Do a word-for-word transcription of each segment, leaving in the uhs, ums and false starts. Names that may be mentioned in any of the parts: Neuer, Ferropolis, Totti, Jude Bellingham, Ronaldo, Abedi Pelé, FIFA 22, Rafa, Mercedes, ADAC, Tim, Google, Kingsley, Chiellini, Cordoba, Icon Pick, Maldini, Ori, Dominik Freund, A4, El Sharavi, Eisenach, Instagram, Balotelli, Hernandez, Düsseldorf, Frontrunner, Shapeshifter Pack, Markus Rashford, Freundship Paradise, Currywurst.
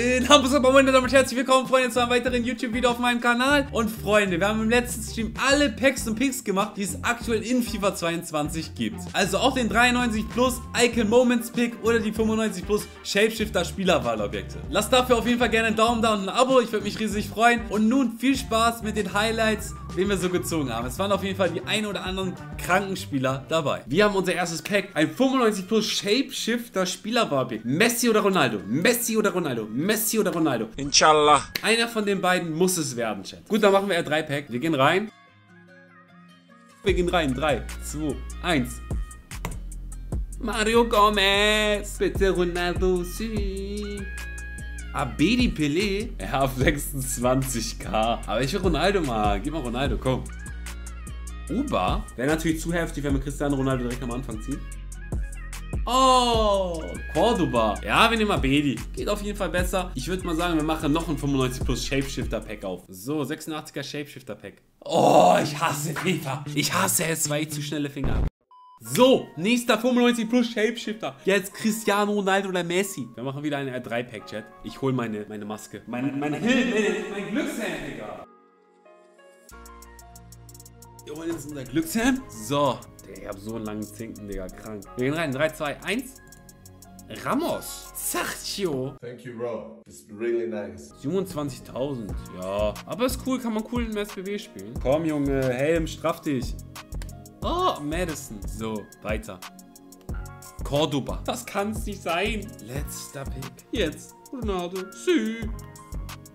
In Hamburg, meine Damen und Herzlich willkommen, Freunde, zu einem weiteren YouTube-Video auf meinem Kanal. Und Freunde, wir haben im letzten Stream alle Packs und Picks gemacht, die es aktuell in FIFA zweiundzwanzig gibt. Also auch den dreiundneunzig Plus Icon Moments Pick oder die fünfundneunzig Plus Shape Shifter Spielerwahlobjekte. Lasst dafür auf jeden Fall gerne einen Daumen da und ein Abo, ich würde mich riesig freuen. Und nun viel Spaß mit den Highlights, den wir so gezogen haben. Es waren auf jeden Fall die ein oder anderen kranken Spieler dabei. Wir haben unser erstes Pack, ein fünfundneunzig Plus Shape Shifter Spielerwahlobjekt. Messi oder Ronaldo? Messi oder Ronaldo? Messi oder Ronaldo? Inshallah. Einer von den beiden muss es werden, Chat. Gut, dann machen wir R drei Pack. Wir gehen rein. Wir gehen rein. drei, zwei, eins. Mario Gomez. Bitte Ronaldo. Sie. Abedi Pelé. Ja, auf sechsundzwanzigtausend. Aber ich will Ronaldo mal. Gib mal Ronaldo, komm. Uber. Wäre natürlich zu heftig, wenn wir Cristiano Ronaldo direkt am Anfang ziehen. Oh, Cordoba. Ja, wir nehmen Abedi. Geht auf jeden Fall besser. Ich würde mal sagen, wir machen noch ein fünfundneunzig Plus Shapeshifter-Pack auf. So, sechsundachtziger Shapeshifter-Pack. Oh, ich hasse FIFA. Ich hasse es, weil ich zu schnelle Finger habe. So, nächster fünfundneunzig Plus Shapeshifter. Jetzt Cristiano Ronaldo oder Messi. Wir machen wieder einen R drei Pack, Chat. Ich hole meine, meine Maske. Mein, mein, mein, mein Glückshemd, Digga. Wir holen jetzt unser Glückshemd. So. Ich hab so einen langen Zinken, Digga, krank. Wir gehen rein. drei, zwei, eins. Ramos. Sergio. Thank you, bro. It's really nice. siebenundzwanzigtausend. Ja. Aber ist cool, kann man cool in S B W spielen. Komm, Junge. Helm, straff dich. Oh, Madison. So, weiter. Cordoba. Das kann's nicht sein. Letzter Pick. Jetzt. Ronaldo. Sü.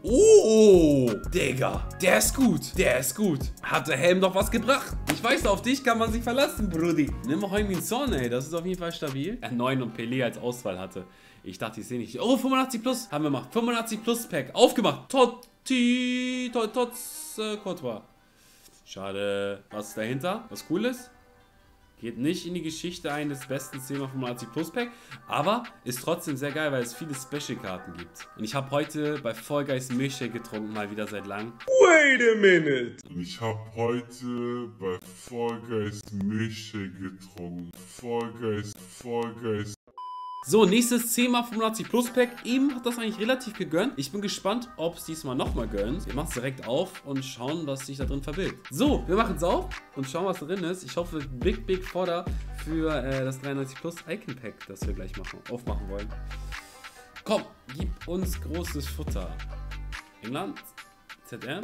Oh, Digga. Der ist gut. Der ist gut. Hat der Helm doch was gebracht? Ich weiß, auf dich kann man sich verlassen, Brudi. Nimm mal Heung-Min-Son, ey. Das ist auf jeden Fall stabil. Er neun und Pelé als Auswahl hatte. Ich dachte, ich sehe nicht. Oh, fünfundachtzig Plus haben wir gemacht. fünfundachtzig Plus Pack. Aufgemacht. Totti. Tots. Courtois. Schade. Was ist dahinter? Was cool ist? Geht nicht in die Geschichte ein des besten zehn mal fünfundachtzig Plus Pack, aber ist trotzdem sehr geil, weil es viele Special-Karten gibt. Und ich habe heute bei Fall Guys Milchshake getrunken, mal wieder seit langem. Wait a minute! Ich habe heute bei Fall Guys Milchshake getrunken. Fall Guys, Fall Guys. So, nächstes zehn mal fünfundachtzig Plus Pack. Eben hat das eigentlich relativ gegönnt. Ich bin gespannt, ob es diesmal nochmal gönnt. Wir machen es direkt auf und schauen, was sich da drin verbirgt. So, wir machen es auf und schauen, was drin ist. Ich hoffe, big, big Vorder für äh, das dreiundneunzig Plus Icon Pack, das wir gleich machen, aufmachen wollen. Komm, gib uns großes Futter. England, Z M,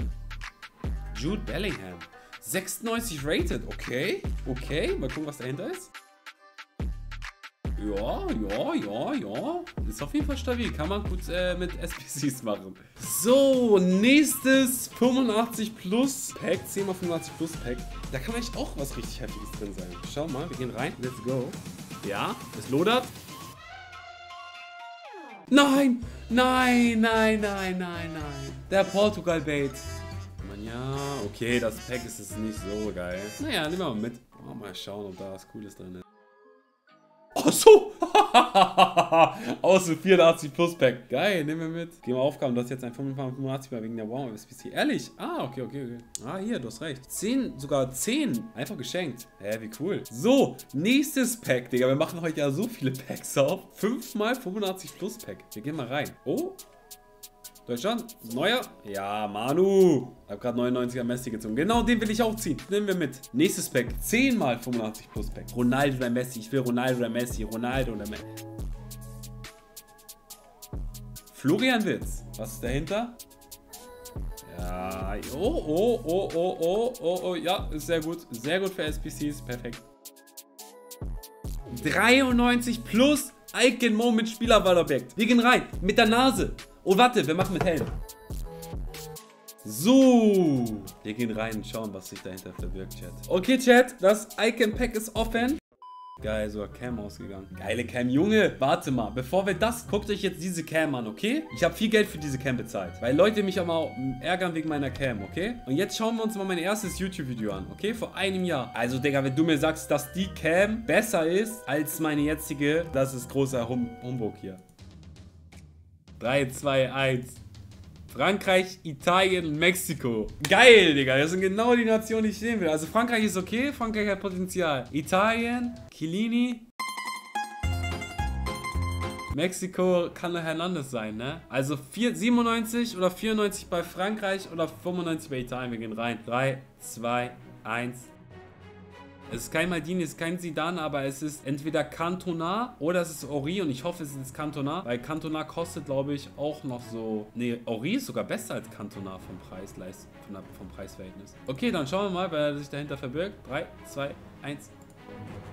Jude Bellingham. sechsundneunzig Rated, okay, okay. Mal gucken, was dahinter ist. Ja, ja, ja, ja. Ist auf jeden Fall stabil. Kann man gut äh, mit S P Cs machen. So, nächstes fünfundachtzig Plus Pack. zehn mal fünfundachtzig Plus Pack. Da kann eigentlich auch was richtig Heftiges drin sein. Schau mal, wir gehen rein. Let's go. Ja, es lodert. Nein, nein, nein, nein, nein, nein. Der Portugal-Bait. Ja, okay, das Pack ist jetzt nicht so geil. Naja, nehmen wir mal mit. Oh, mal schauen, ob da was Cooles drin ist. Oh so! Aus dem vierundachtzig Plus Pack. Geil, nehmen wir mit. Gehen wir Aufgaben. Das ist jetzt ein fünfundachtzig mal wegen der Warm-Up-S P C. Ehrlich? Ah, okay, okay, okay. Ah, hier, du hast recht. zehn, sogar zehn. Einfach geschenkt. Hä, wie cool. So, nächstes Pack, Digga. Wir machen heute ja so viele Packs auf. fünf mal fünfundachtzig Plus Pack. Wir gehen mal rein. Oh. Deutschland. Neuer. Ja, Manu. Ich habe gerade neunundneunziger Messi gezogen. Genau den will ich auch ziehen. Nehmen wir mit. Nächstes Pack. zehn mal fünfundachtzig Plus Pack. Ronaldo oder Messi. Ich will Ronaldo oder Messi. Ronaldo oder Messi. Florian Witz. Was ist dahinter? Ja. Oh, oh, oh, oh, oh, oh, oh. Ja, ist sehr gut. Sehr gut für S P Cs. Perfekt. dreiundneunzig Plus Icon Moment Spielerwahlobjekt. Wir gehen rein. Mit der Nase. Oh, warte, wir machen mit Helm. So. Wir gehen rein und schauen, was sich dahinter verbirgt, Chat. Okay, Chat, das Icon-Pack ist offen. Geil, sogar Cam ausgegangen. Geile Cam. Junge, warte mal. Bevor wir das, guckt euch jetzt diese Cam an, okay? Ich habe viel Geld für diese Cam bezahlt, weil Leute mich auch mal ärgern wegen meiner Cam, okay? Und jetzt schauen wir uns mal mein erstes YouTube-Video an, okay? Vor einem Jahr. Also, Digga, wenn du mir sagst, dass die Cam besser ist als meine jetzige, das ist großer hum Humbug hier. drei, zwei, eins. Frankreich, Italien, Mexiko. Geil, Digga. Das sind genau die Nationen, die ich sehen will. Also Frankreich ist okay. Frankreich hat Potenzial. Italien, Chiellini. Mexiko kann der Hernandez sein, ne? Also vier, siebenundneunzig oder vierundneunzig bei Frankreich oder fünfundneunzig bei Italien. Wir gehen rein. drei, zwei, eins. Es ist kein Maldini, es ist kein Zidane, aber es ist entweder Cantona oder es ist Ori. Und ich hoffe, es ist Cantona, weil Cantona kostet, glaube ich, auch noch so... Ne, Ori ist sogar besser als Cantona vom Preis, von der, vom Preisverhältnis. Okay, dann schauen wir mal, wer sich dahinter verbirgt. drei, zwei, eins...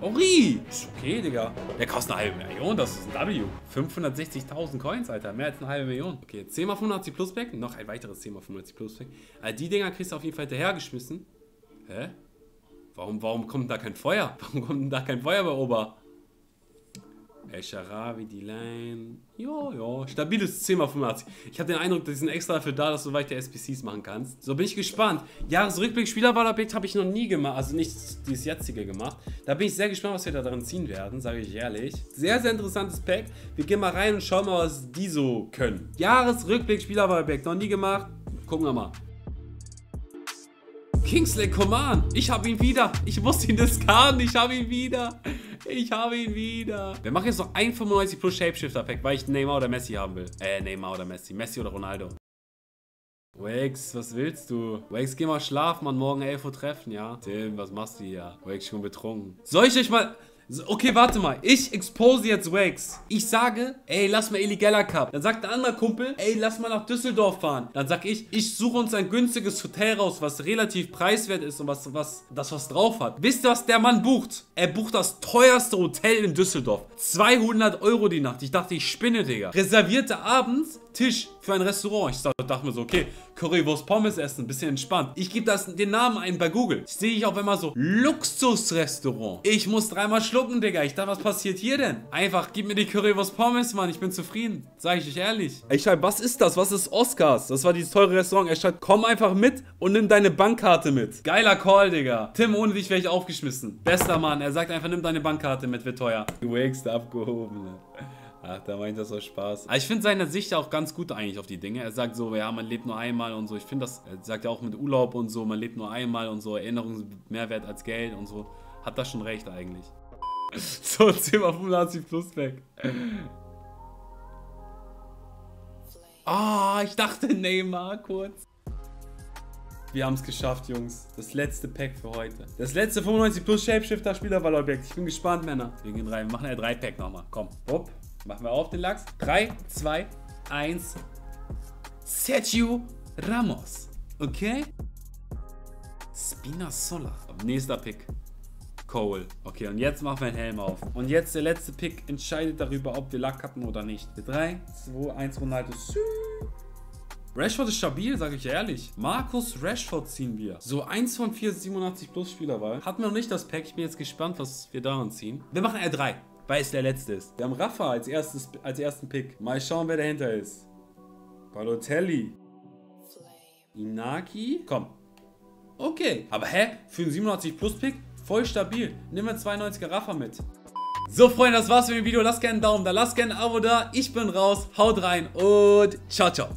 Ori! Ist okay, Digga. Der kostet eine halbe Million, das ist ein W. fünfhundertsechzigtausend Coins, Alter. Mehr als eine halbe Million. Okay, zehn mal fünfundachtzig Plus Pack. Noch ein weiteres zehn mal fünfundachtzig Plus Pack. Also die Dinger kriegst du auf jeden Fall hinterhergeschmissen. Hä? Warum, warum kommt da kein Feuer? Warum kommt da kein Feuer bei Ober? El Sharavi, die Line. Ja, ja. Stabiles zehn mal fünfundachtzig. Ich habe den Eindruck, die sind extra dafür da, dass du weiter S P Cs machen kannst. So, bin ich gespannt. Jahresrückblick, Spielerwahlobjekt habe ich noch nie gemacht. Also nicht dieses jetzige gemacht. Da bin ich sehr gespannt, was wir da dran ziehen werden, sage ich ehrlich. Sehr, sehr interessantes Pack. Wir gehen mal rein und schauen mal, was die so können. Jahresrückblick, Spielerwahlobjekt. Noch nie gemacht. Gucken wir mal. Kingsley, komm an. Ich habe ihn wieder. Ich musste ihn discarden. Ich habe ihn wieder. Ich habe ihn wieder. Wir machen jetzt noch ein fünfundneunzig plus Shape Shifter Pack, weil ich Neymar oder Messi haben will. Äh, Neymar oder Messi. Messi oder Ronaldo. Wakez, was willst du? Wakez, geh mal schlafen, man. Morgen elf Uhr treffen, ja? Tim, was machst du hier? Wakez, schon betrunken. Soll ich euch mal... Okay, warte mal. Ich expose jetzt Wakez. Ich sage, ey, lass mal illegaler Cup. Dann sagt ein anderer Kumpel, ey, lass mal nach Düsseldorf fahren. Dann sag ich, ich suche uns ein günstiges Hotel raus, was relativ preiswert ist und was, was, das was drauf hat. Wisst ihr, was der Mann bucht? Er bucht das teuerste Hotel in Düsseldorf. zweihundert Euro die Nacht. Ich dachte, ich spinne, Digga. Reservierte abends Tisch für ein Restaurant. Ich dachte mir so, okay, Currywurst, Pommes essen, ein bisschen entspannt. Ich gebe das den Namen ein bei Google. Sehe ich auch immer so, Luxusrestaurant. Ich muss dreimal schlucken, Digga. Ich dachte, was passiert hier denn? Einfach, gib mir die Currywurst, Pommes, Mann. Ich bin zufrieden. Sage ich euch ehrlich. Ich schreibe, was ist das? Was ist Oscars? Das war dieses teure Restaurant. Er schreibt, komm einfach mit und nimm deine Bankkarte mit. Geiler Call, Digga. Tim, ohne dich wäre ich aufgeschmissen. Bester Mann. Er sagt einfach, nimm deine Bankkarte mit, wird teuer. Du wächst abgehoben, ne? Ach, da meint das auch Spaß. Aber ich finde seine Sicht auch ganz gut eigentlich auf die Dinge. Er sagt so, ja, man lebt nur einmal und so. Ich finde das, er sagt ja auch mit Urlaub und so, man lebt nur einmal und so. Erinnerungsmehrwert als Geld und so. Hat das schon recht eigentlich. So, zehn mal fünfundachtzig plus weg. Ah, oh, ich dachte Neymar kurz. Wir haben es geschafft, Jungs. Das letzte Pack für heute. Das letzte fünfundneunzig plus Shapeshifter Spielerwahlobjekt. Ich bin gespannt, Männer. Wir gehen rein. Wir machen ja drei Pack nochmal. Komm, hopp. Machen wir auf den Lachs. drei, zwei, eins. Sergio Ramos. Okay. Spinazzola. Nächster Pick. Cole. Okay, und jetzt machen wir einen Helm auf. Und jetzt der letzte Pick entscheidet darüber, ob wir Lack hatten oder nicht. drei, zwei, eins, Ronaldo. Rashford ist stabil, sage ich ehrlich. Markus Rashford ziehen wir. So eins von vier, siebenundachtzig plus Spielerwahl. Hatten wir noch nicht das Pack. Ich bin jetzt gespannt, was wir daran ziehen. Wir machen R drei. Weil es der letzte ist. Wir haben Rafa als, erstes, als ersten Pick. Mal schauen, wer dahinter ist. Balotelli. Inaki. Komm. Okay. Aber hä? Für einen siebenundachtzig Plus Pick? Voll stabil. Nehmen wir zweiundneunziger Rafa mit. So, Freunde, das war's für das Video. Lasst gerne einen Daumen da. Lasst gerne ein Abo da. Ich bin raus. Haut rein und ciao, ciao.